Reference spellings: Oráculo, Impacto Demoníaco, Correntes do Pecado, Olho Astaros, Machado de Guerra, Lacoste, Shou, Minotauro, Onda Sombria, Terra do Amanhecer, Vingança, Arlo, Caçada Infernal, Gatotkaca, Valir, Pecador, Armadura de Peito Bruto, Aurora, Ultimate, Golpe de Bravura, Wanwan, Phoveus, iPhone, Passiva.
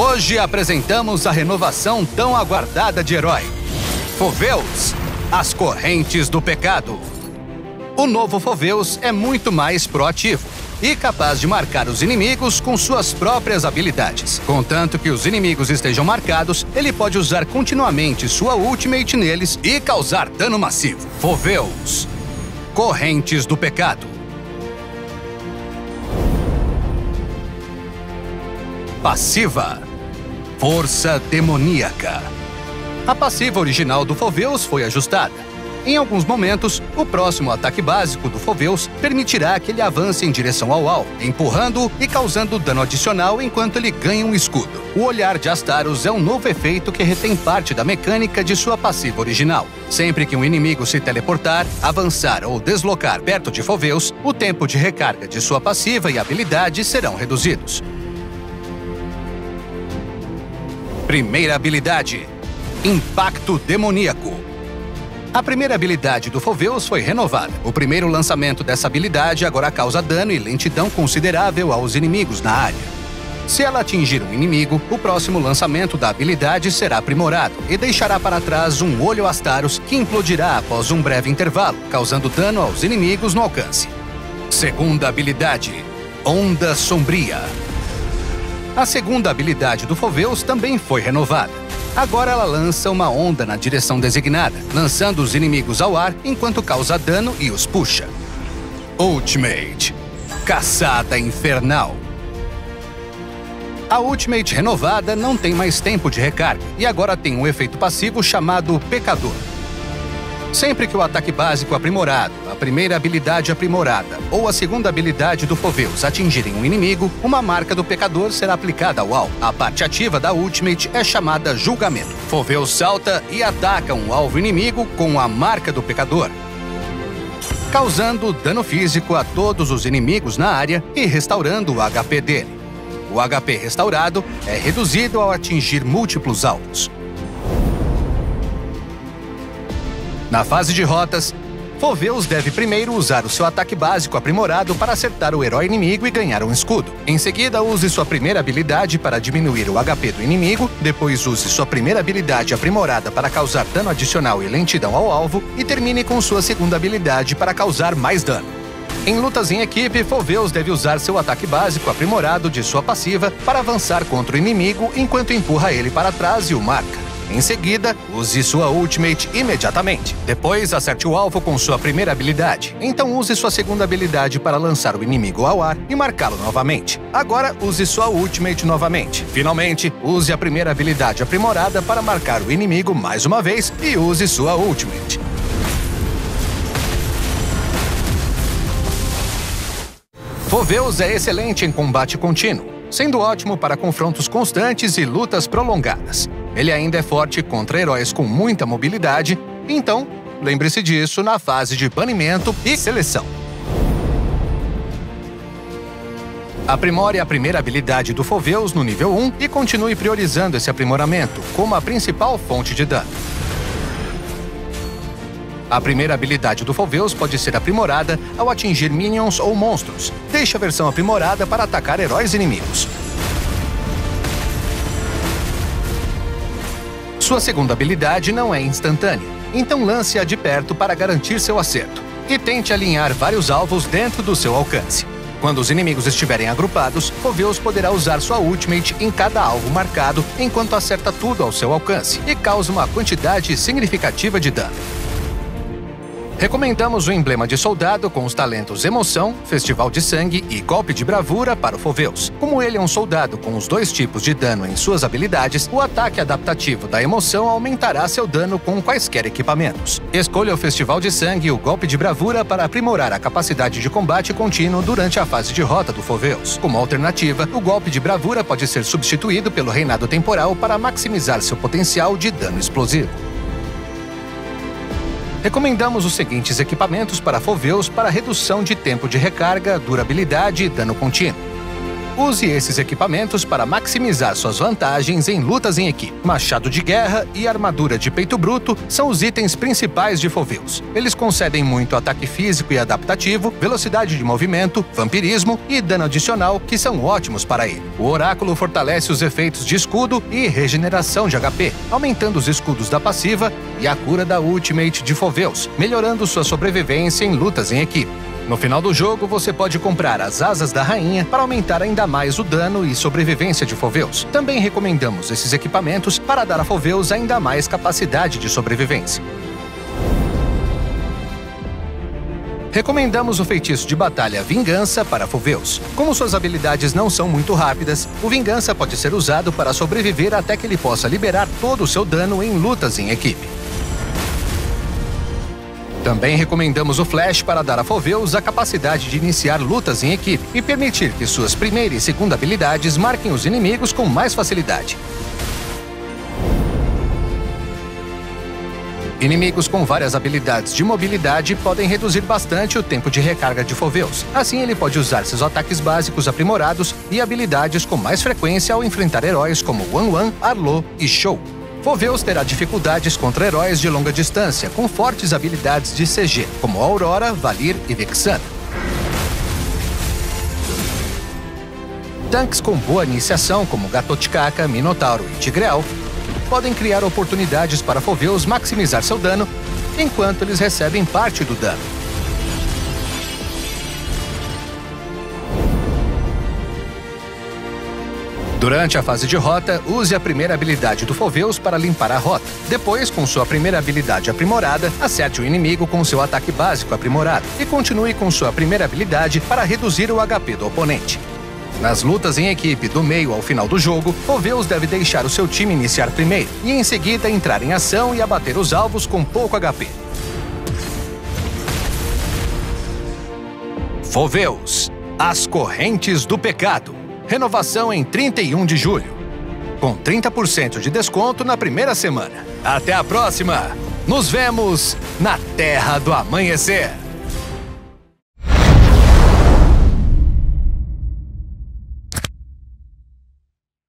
Hoje apresentamos a renovação tão aguardada de herói. Phoveus, as Correntes do Pecado. O novo Phoveus é muito mais proativo e capaz de marcar os inimigos com suas próprias habilidades. Contanto que os inimigos estejam marcados, ele pode usar continuamente sua ultimate neles e causar dano massivo. Phoveus, Correntes do Pecado. Passiva, Força Demoníaca. A passiva original do Phoveus foi ajustada. Em alguns momentos, o próximo ataque básico do Phoveus permitirá que ele avance em direção ao alvo, empurrando-o e causando dano adicional enquanto ele ganha um escudo. O Olhar de Astaros é um novo efeito que retém parte da mecânica de sua passiva original. Sempre que um inimigo se teleportar, avançar ou deslocar perto de Phoveus, o tempo de recarga de sua passiva e habilidade serão reduzidos. Primeira habilidade: Impacto Demoníaco. A primeira habilidade do Phoveus foi renovada. O primeiro lançamento dessa habilidade agora causa dano e lentidão considerável aos inimigos na área. Se ela atingir um inimigo, o próximo lançamento da habilidade será aprimorado e deixará para trás um Olho Astaros que implodirá após um breve intervalo, causando dano aos inimigos no alcance. Segunda habilidade: Onda Sombria. A segunda habilidade do Phoveus também foi renovada. Agora ela lança uma onda na direção designada, lançando os inimigos ao ar enquanto causa dano e os puxa. Ultimate: Caçada Infernal. A Ultimate renovada não tem mais tempo de recarga e agora tem um efeito passivo chamado Pecador. Sempre que o ataque básico aprimorado, a primeira habilidade aprimorada ou a segunda habilidade do Phoveus atingirem um inimigo, uma marca do Pecador será aplicada ao alvo. A parte ativa da Ultimate é chamada Julgamento. Phoveus salta e ataca um alvo inimigo com a marca do Pecador, causando dano físico a todos os inimigos na área e restaurando o HP dele. O HP restaurado é reduzido ao atingir múltiplos alvos. Na fase de rotas, Phoveus deve primeiro usar o seu ataque básico aprimorado para acertar o herói inimigo e ganhar um escudo. Em seguida, use sua primeira habilidade para diminuir o HP do inimigo, depois use sua primeira habilidade aprimorada para causar dano adicional e lentidão ao alvo e termine com sua segunda habilidade para causar mais dano. Em lutas em equipe, Phoveus deve usar seu ataque básico aprimorado de sua passiva para avançar contra o inimigo enquanto empurra ele para trás e o marca. Em seguida, use sua Ultimate imediatamente. Depois, acerte o alvo com sua primeira habilidade. Então use sua segunda habilidade para lançar o inimigo ao ar e marcá-lo novamente. Agora, use sua Ultimate novamente. Finalmente, use a primeira habilidade aprimorada para marcar o inimigo mais uma vez e use sua Ultimate. Phoveus é excelente em combate contínuo, sendo ótimo para confrontos constantes e lutas prolongadas. Ele ainda é forte contra heróis com muita mobilidade, então lembre-se disso na fase de banimento e seleção. Aprimore a primeira habilidade do Phoveus no nível 1 e continue priorizando esse aprimoramento como a principal fonte de dano. A primeira habilidade do Phoveus pode ser aprimorada ao atingir minions ou monstros. Deixe a versão aprimorada para atacar heróis inimigos. Sua segunda habilidade não é instantânea, então lance-a de perto para garantir seu acerto e tente alinhar vários alvos dentro do seu alcance. Quando os inimigos estiverem agrupados, Phoveus poderá usar sua Ultimate em cada alvo marcado enquanto acerta tudo ao seu alcance e causa uma quantidade significativa de dano. Recomendamos o emblema de soldado com os talentos Emoção, Festival de Sangue e Golpe de Bravura para o Phoveus. Como ele é um soldado com os dois tipos de dano em suas habilidades, o ataque adaptativo da Emoção aumentará seu dano com quaisquer equipamentos. Escolha o Festival de Sangue e o Golpe de Bravura para aprimorar a capacidade de combate contínuo durante a fase de rota do Phoveus. Como alternativa, o Golpe de Bravura pode ser substituído pelo Reinado Temporal para maximizar seu potencial de dano explosivo. Recomendamos os seguintes equipamentos para Phoveus para redução de tempo de recarga, durabilidade e dano contínuo. Use esses equipamentos para maximizar suas vantagens em lutas em equipe. Machado de Guerra e Armadura de Peito Bruto são os itens principais de Phoveus. Eles concedem muito ataque físico e adaptativo, velocidade de movimento, vampirismo e dano adicional, que são ótimos para ele. O Oráculo fortalece os efeitos de escudo e regeneração de HP, aumentando os escudos da passiva e a cura da Ultimate de Phoveus, melhorando sua sobrevivência em lutas em equipe. No final do jogo, você pode comprar as Asas da Rainha para aumentar ainda mais o dano e sobrevivência de Phoveus. Também recomendamos esses equipamentos para dar a Phoveus ainda mais capacidade de sobrevivência. Recomendamos o feitiço de batalha Vingança para Phoveus. Como suas habilidades não são muito rápidas, o Vingança pode ser usado para sobreviver até que ele possa liberar todo o seu dano em lutas em equipe. Também recomendamos o Flash para dar a Phoveus a capacidade de iniciar lutas em equipe e permitir que suas primeira e segunda habilidades marquem os inimigos com mais facilidade. Inimigos com várias habilidades de mobilidade podem reduzir bastante o tempo de recarga de Phoveus. Assim, ele pode usar seus ataques básicos aprimorados e habilidades com mais frequência ao enfrentar heróis como Wanwan, Arlo e Shou. Phoveus terá dificuldades contra heróis de longa distância, com fortes habilidades de CG, como Aurora, Valir e Vexana. Tanques com boa iniciação, como Gatotkaca, Minotauro e Tigreal, podem criar oportunidades para Phoveus maximizar seu dano, enquanto eles recebem parte do dano. Durante a fase de rota, use a primeira habilidade do Phoveus para limpar a rota. Depois, com sua primeira habilidade aprimorada, acerte o inimigo com seu ataque básico aprimorado e continue com sua primeira habilidade para reduzir o HP do oponente. Nas lutas em equipe do meio ao final do jogo, Phoveus deve deixar o seu time iniciar primeiro e em seguida entrar em ação e abater os alvos com pouco HP. Phoveus, as Correntes do Pecado. Renovação em 31 de julho. Com 30% de desconto na primeira semana. Até a próxima! Nos vemos na Terra do Amanhecer!